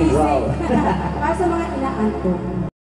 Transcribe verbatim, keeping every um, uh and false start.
Wow. Para sa mga inaantok.